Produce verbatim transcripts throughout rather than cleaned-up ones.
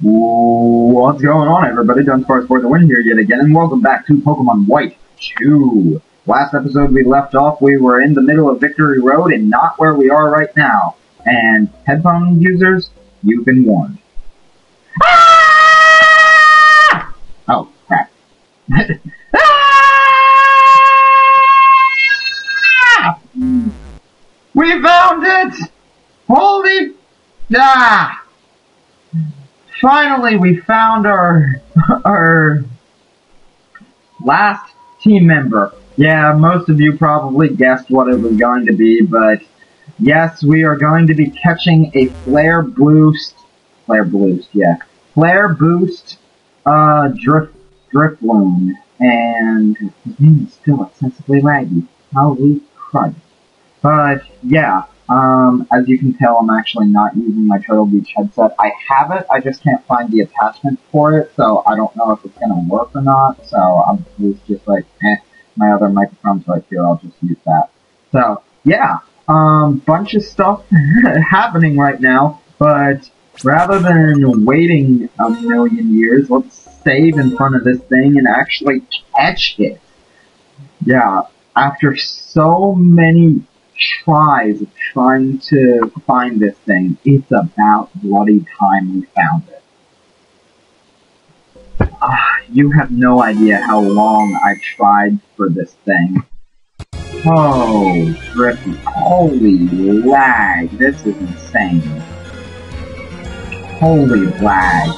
What's going on, everybody? Dunsparce For the Wind here yet again, and welcome back to Pokemon White two. Last episode we left off, we were in the middle of Victory Road and not where we are right now. And headphone users, you've been warned. Ah! Oh, crap. Ah! We found it! Holy... Ah! Finally, we found our, our last team member. Yeah, most of you probably guessed what it was going to be, but yes, we are going to be catching a Flare Boost, Flare Boost, yeah, Flare Boost, uh, Drift, Drifloon, and his name is still excessively laggy. Holy crud. But, yeah. Um, as you can tell, I'm actually not using my Turtle Beach headset. I have it, I just can't find the attachment for it, so I don't know if it's gonna work or not, so I'm just like, eh, my other microphone's right here, I'll just use that. So, yeah, um, bunch of stuff happening right now, but rather than waiting a million years, let's save in front of this thing and actually catch it. Yeah, after so many tries of trying to find this thing, it's about bloody time we found it. Ah, you have no idea how long I tried for this thing. Oh, drippy. Holy lag. This is insane. Holy lag.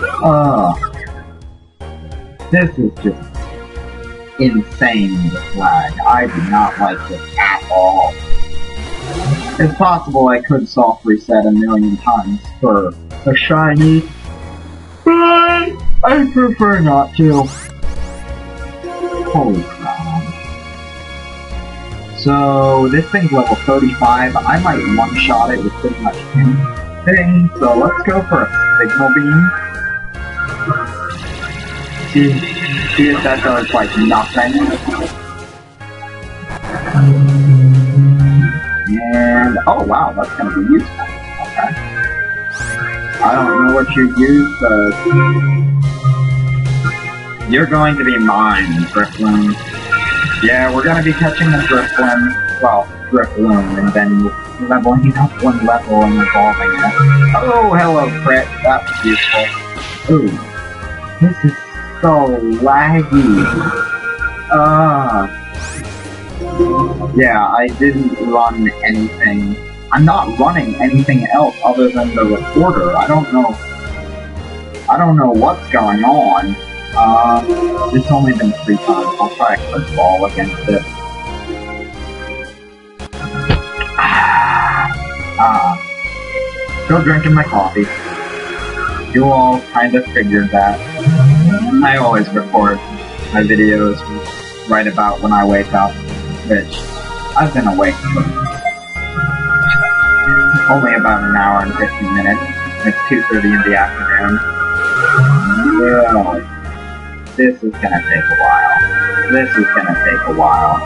Ugh. This is just insane, this lag. I do not like this at all. It's possible I could soft reset a million times for a shiny, but I prefer not to. Holy crap. So, this thing's level thirty-five. I might one-shot it with pretty much anything, so let's go for a signal beam. See? See if that does, like, nothing. And, oh wow, that's gonna be useful. Okay. I don't know what you use, but... You're going to be mine, Drifloon. Yeah, we're gonna be catching the Drifloon, well, Drifloon, and then leveling up one level and evolving it. Oh, hello, crit. That was useful. Ooh. This is so laggy. Uh, yeah, I didn't run anything. I'm not running anything else other than the recorder. I don't know. I don't know what's going on. Uh, it's only been three times. I'll try a quick ball against it. Ah, uh, still drinking my coffee. You all kind of figured that. I always record my videos right about when I wake up, which I've been awake for only about an hour and fifteen minutes. It's two thirty in the afternoon. Yeah. This is gonna take a while. This is gonna take a while.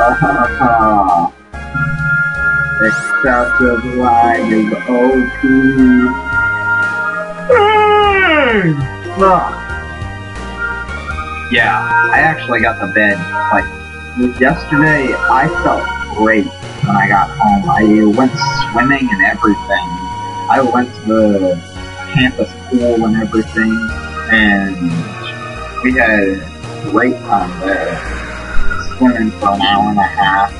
Uh-huh. Excessive lag is O P. Yeah, I actually got to bed, like, yesterday. I felt great when I got home. I went swimming and everything. I went to the campus pool and everything, and we had a great time there. Swimming for an hour and a half,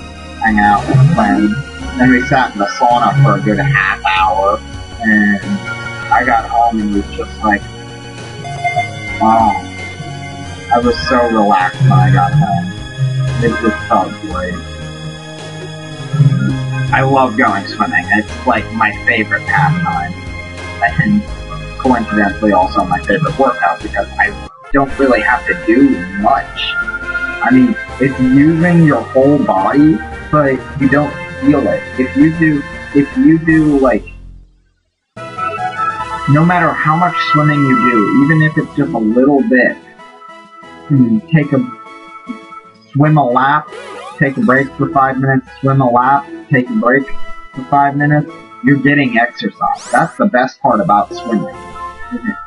hang out with friends. Then we sat in the sauna for a good half hour, and I got home and was just like, wow. I was so relaxed when I got home. It just felt great. I love going swimming. It's like my favorite pastime. And coincidentally also my favorite workout because I don't really have to do much. I mean, it's using your whole body, but you don't feel it. If you do, if you do like, no matter how much swimming you do, even if it's just a little bit, you take a... swim a lap, take a break for five minutes, swim a lap, take a break for five minutes, you're getting exercise. That's the best part about swimming.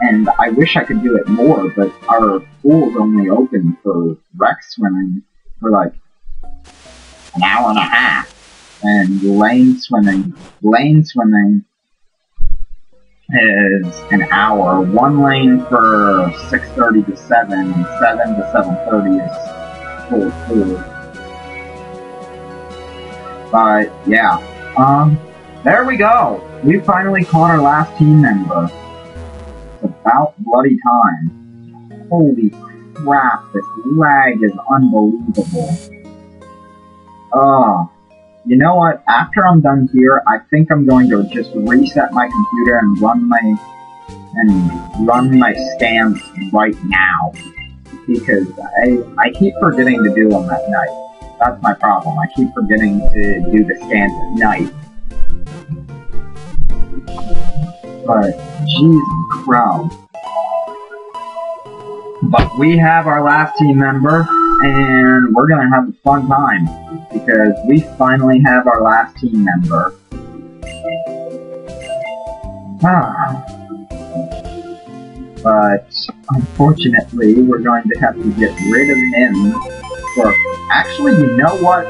And I wish I could do it more, but our pool's only open for rec swimming for like an hour and a half. And lane swimming, lane swimming is an hour. One lane for six thirty to seven, and seven to seven thirty is full pool. But yeah, um, there we go. We finally caught our last team member. About bloody time. Holy crap, this lag is unbelievable. Oh, you know what? After I'm done here, I think I'm going to just reset my computer and run my and run my scans right now. Because I I keep forgetting to do them at night. That's my problem. I keep forgetting to do the scans at night. But Jesus Christ. But we have our last team member, and we're gonna have a fun time because we finally have our last team member. Ah. But unfortunately, we're going to have to get rid of him. For actually, you know what?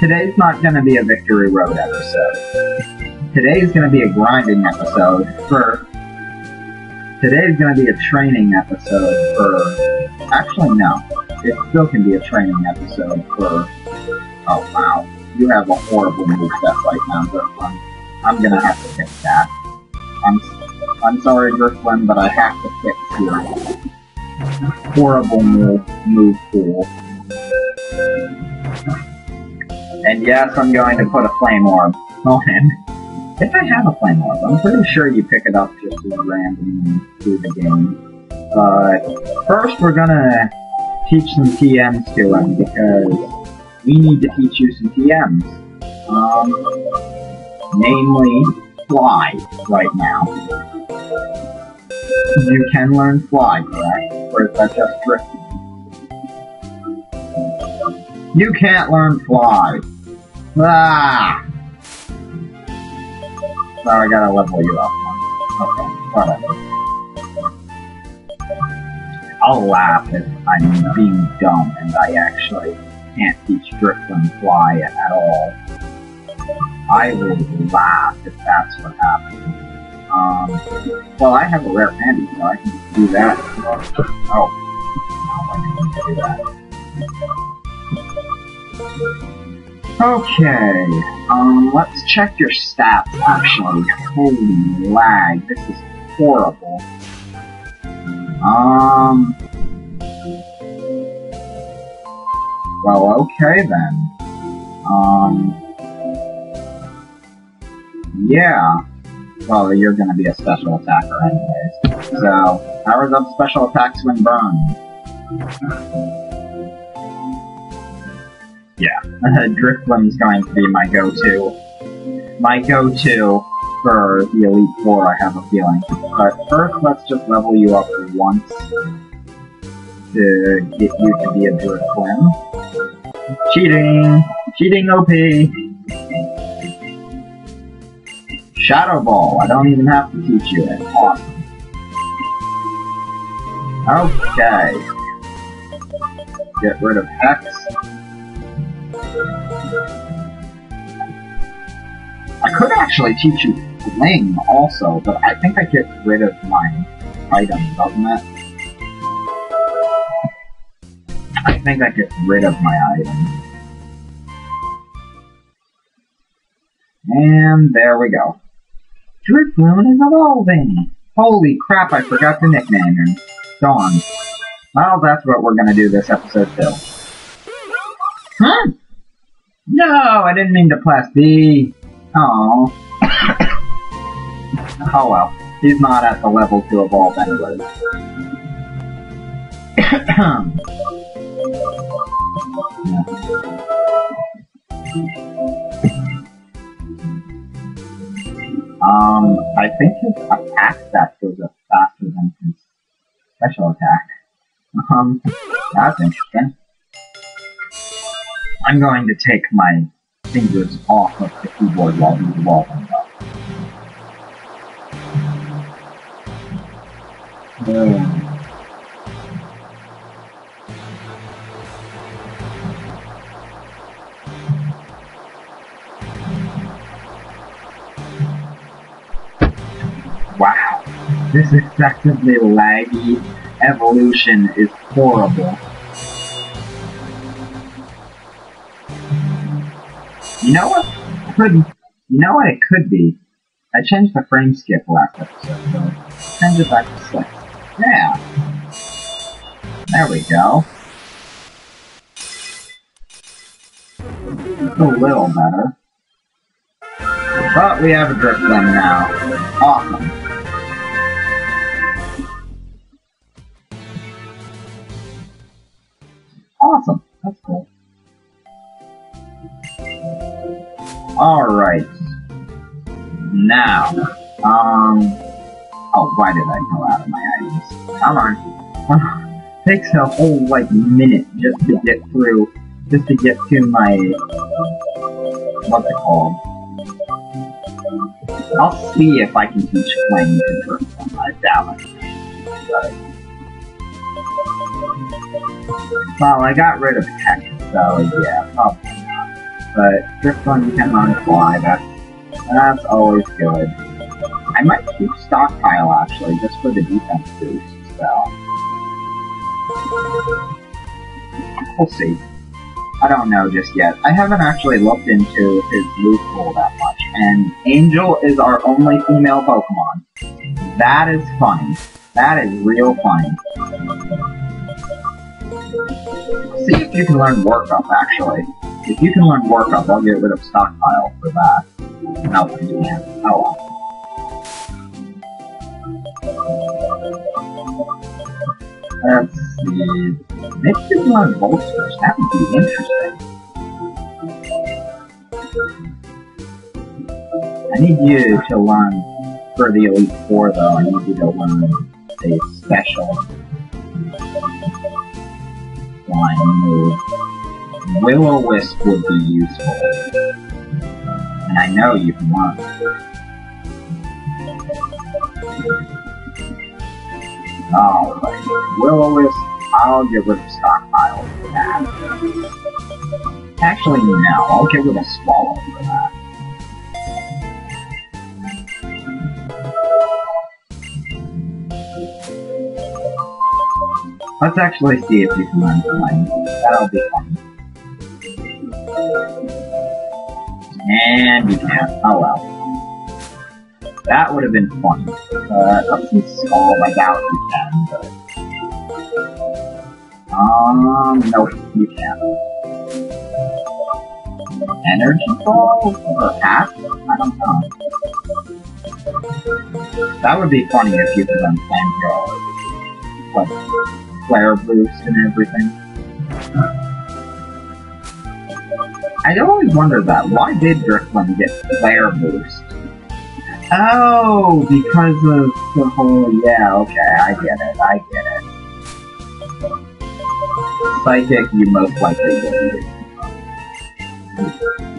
Today's not gonna be a Victory Road episode. Today's gonna be a grinding episode for... Today's gonna be a training episode for... Actually, no. It still can be a training episode for... Oh, wow. You have a horrible moveset right now, Drifloon. I'm gonna have to fix that. I'm, I'm sorry, Drifloon, but I have to fix your horrible move, move pool. And yes, I'm going to put a flame orb on him. If I have a flame orb, I'm pretty sure you pick it up just randomly through the game. But first we're gonna teach some T Ms to him, because we need to teach you some T Ms. Um, namely, Fly right now. You can learn Fly, correct? Or is that just Drifting? You can't learn Fly! Ah! So I gotta level you up. Okay, whatever. I'll laugh if I'm being dumb and I actually can't teach Drifloon Fly at all. I will laugh if that's what happens. Um, well, I have a rare candy, so I can just do that. Oh. I can do that. Okay, um, let's check your stats, actually. Holy lag, this is horrible. Um... Well, okay then. Um... Yeah. Well, you're gonna be a special attacker anyways. So, powers up special attacks when burned. Yeah, Drifloon's going to be my go-to. My go-to for the Elite Four, I have a feeling. But first, let's just level you up once to get you to be a Drifloon. Cheating! Cheating O P! Shadow Ball, I don't even have to teach you it. Awesome. Okay. Get rid of Hex. I could actually teach you Fling also, but I think I get rid of my item, doesn't it? I think I get rid of my item. And there we go. Drifloon is evolving! Holy crap, I forgot to nickname him. Dawn. Well, that's what we're gonna do this episode too. Huh? No, I didn't mean to Plast B. Oh. Oh well. He's not at the level to evolve anyway. um, I think his attack stat goes up faster than his special attack. Um, that's interesting. I'm going to take my fingers off of the keyboard while he's evolving. Wow, this excessively laggy evolution is horrible. You know what could, you know what it could be? I changed the frame skip last episode, so change it back to six. Yeah. There we go. It's a little better. But we have a Drifloon now. Awesome. Awesome. That's cool. Alright. Now, um, oh, why did I go out of my items? Come on. Come on. Takes a whole, like, minute just to get through, just to get to my, what's it called? I'll see if I can teach playing the Drifloon. I doubt it. Well, I got rid of Tech, so yeah, probably not. But Drifloon can on fly, that's That's always good. I might keep stockpile actually, just for the defense boost, so... We'll see. I don't know just yet. I haven't actually looked into his move pool that much, and Angel is our only female Pokemon. That is funny. That is real funny. See if you can learn Workup, actually. If you can learn Workup, I'll get rid of Stockpile for that. Now what do we have? Oh. Let's see. Maybe we can learn Bolsters. That would be interesting. I need you to learn for the Elite Four, though. I need you to learn a special flying move. Will-O-Wisp would be useful. And I know you can learn. Alright, Will-O-Wisp, I'll get rid of Stockpile for that. Actually, no, I'll get rid of Swallow for that. Let's actually see if you can learn one. That'll be fun. And you can't. Oh well. That would have been fun. But let's see small like out you can, but um no, you can't. Energy ball or pass? I don't know. That would be funny if you could unplanned your like flare boost and everything. I always wondered that. Why did Drifloon get Flare Boost? Oh, because of the whole... Yeah, okay, I get it, I get it. Psychic, you most likely get it.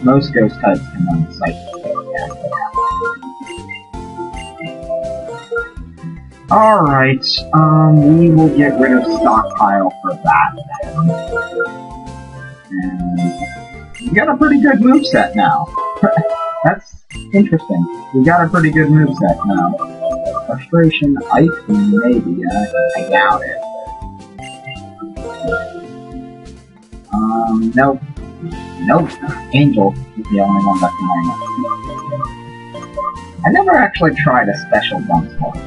Most Ghost types can learn Psychic. Yeah, yeah. Alright, um, we will get rid of Stockpile for that then. And... we got a pretty good moveset now. That's interesting. We got a pretty good moveset now. Frustration, Ice, maybe. I, I doubt it. Um, nope. Nope. Angel is the only one that can learn it. I never actually tried a special Dunsparce.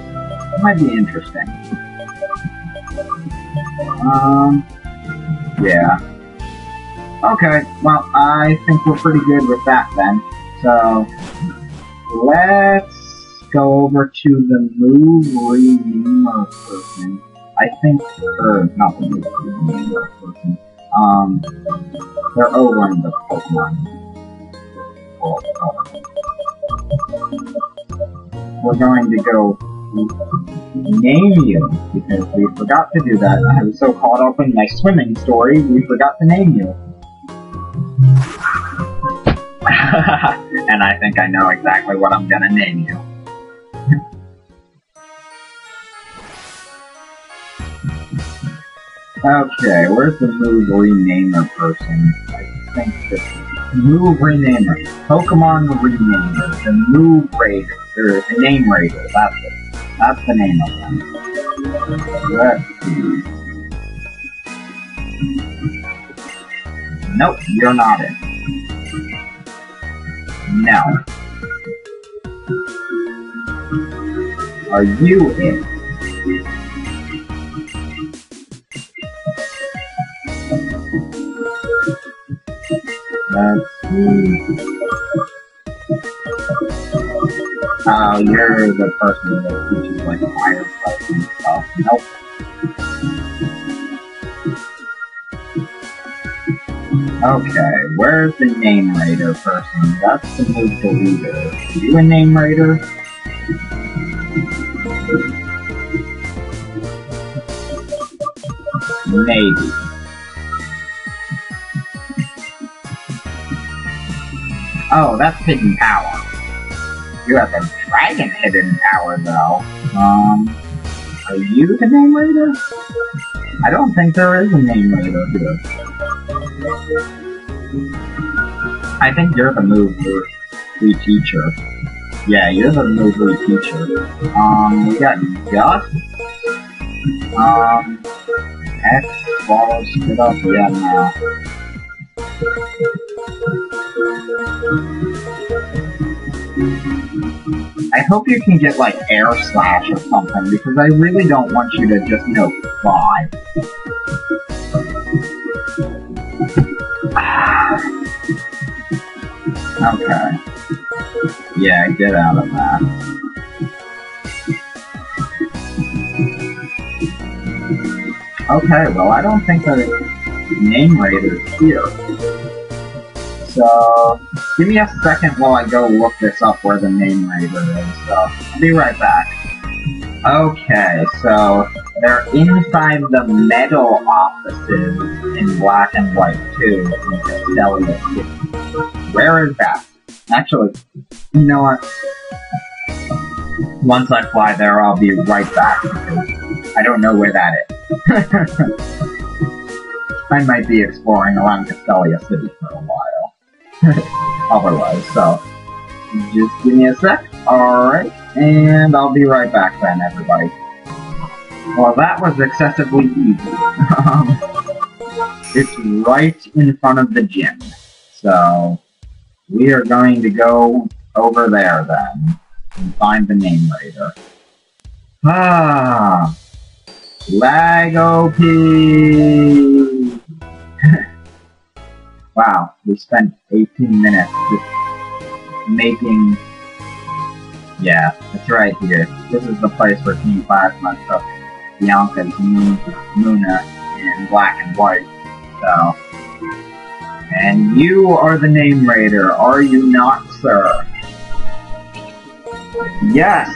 That might be interesting. Um, yeah. Okay, well, I think we're pretty good with that then. So, let's go over to the move renamer person. I think, or not the move renamer person. Um, they're over in the Pokemon. Oh, oh. We're going to go name you, because we forgot to do that. I was so caught up in my swimming story, we forgot to name you. And I think I know exactly what I'm gonna name you. Okay, where's the move renamer person? I think this move renamer. Pokemon renamer. The move rater. Or the name rater, that's it. That's the name of them. Let's see. Nope, you're not it. No. Are you it? Let's see. Uh, you're the person that teaches like fire stuff and stuff. Nope. Okay, where's the Name Rater person? That's the move to leader. Are you a Name Rater? Maybe. Oh, that's Hidden Power. You have a dragon hidden power, though. Um, are you the Name Rater? I don't think there is a Name Rater here. I think you're the mover, the teacher. Yeah, you're the mover teacher. Um, we got Gut. Um, X follows it up. Yeah, now. I hope you can get, like, air slash or something, because I really don't want you to just, you know, fly. Ah. Okay. Yeah, get out of that. Okay, well, I don't think the Name Rater is here. So... give me a second while I go look this up where the Name Rater is, so I'll be right back. Okay, so they're inside the metal offices in Black and White two in Castelia City. Where is that? Actually, you know what? Once I fly there, I'll be right back because I don't know where that is. I might be exploring around Castelia City for a while. Otherwise, so just give me a sec. Alright, and I'll be right back then, everybody. Well, that was excessively easy. Um, it's right in front of the gym, so we are going to go over there then and find the Name Rater. Ah, lag O P. Wow, we spent eighteen minutes just making... yeah, it's right here. This is the place where Team Flashman took Bianca's Muna in Black and White. So... and you are the Name Rater, are you not, sir? Yes!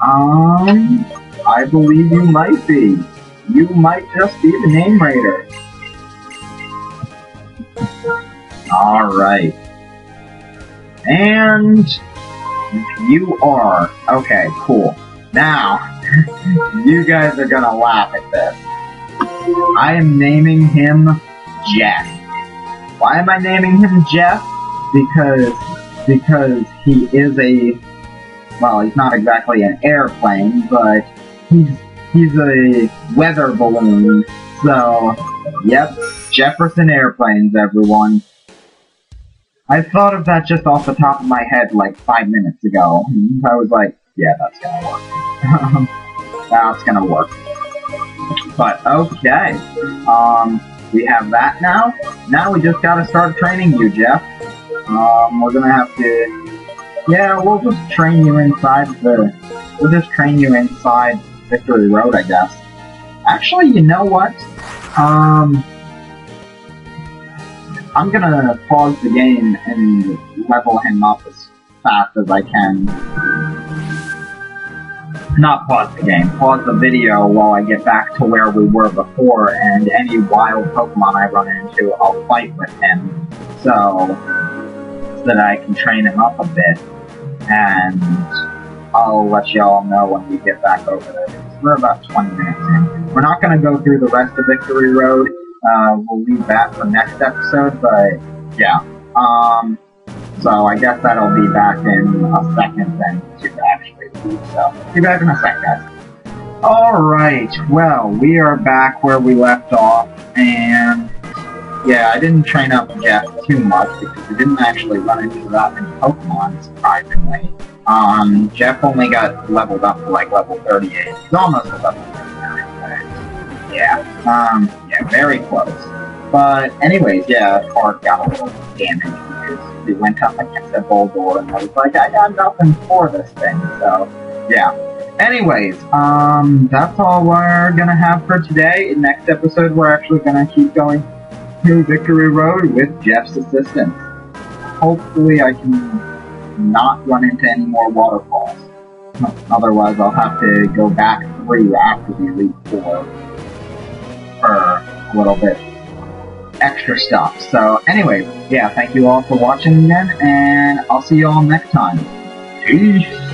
Um... I believe you might be. You might just be the Name Rater. Alright. And... you are. Okay, cool. Now, you guys are gonna laugh at this. I am naming him Jeff. Why am I naming him Jeff? Because... because he is a... well, he's not exactly an airplane, but... he's... he's a weather balloon. So... yep. Jefferson Airplanes, everyone. I thought of that just off the top of my head like five minutes ago. I was like, yeah, that's gonna work. That's gonna work. But, okay. Um, we have that now. Now we just gotta start training you, Jeff. Um, we're gonna have to... yeah, we'll just train you inside the... we'll just train you inside Victory Road, I guess. Actually, you know what? Um... I'm gonna pause the game and level him up as fast as I can. Not pause the game, pause the video while I get back to where we were before, and any wild Pokemon I run into, I'll fight with him. So, so that I can train him up a bit, and I'll let y'all know when we get back over there. We're about twenty minutes in. We're not gonna go through the rest of Victory Road. Uh, we'll leave that for next episode, but, yeah, um, so I guess that'll be back in a second then to actually So, be back in a sec, guys. Alright, well, we are back where we left off, and yeah, I didn't train up Jeff too much because we didn't actually run into that many Pokemon, surprisingly. Um, Jeff only got leveled up to like level thirty-eight. He's almost at level thirty-nine, but yeah, um, yeah, very close. But anyways, yeah, that card got a little damaged because we went up against a Bulldor and I was like, I got nothing for this thing, so yeah. Anyways, um, that's all we're gonna have for today. In next episode, we're actually gonna keep going through Victory Road with Jeff's assistance. Hopefully I can not run into any more waterfalls. Otherwise, I'll have to go back through after the Elite Four for a little bit extra stuff. So, anyways, yeah, thank you all for watching again, and I'll see you all next time. Peace!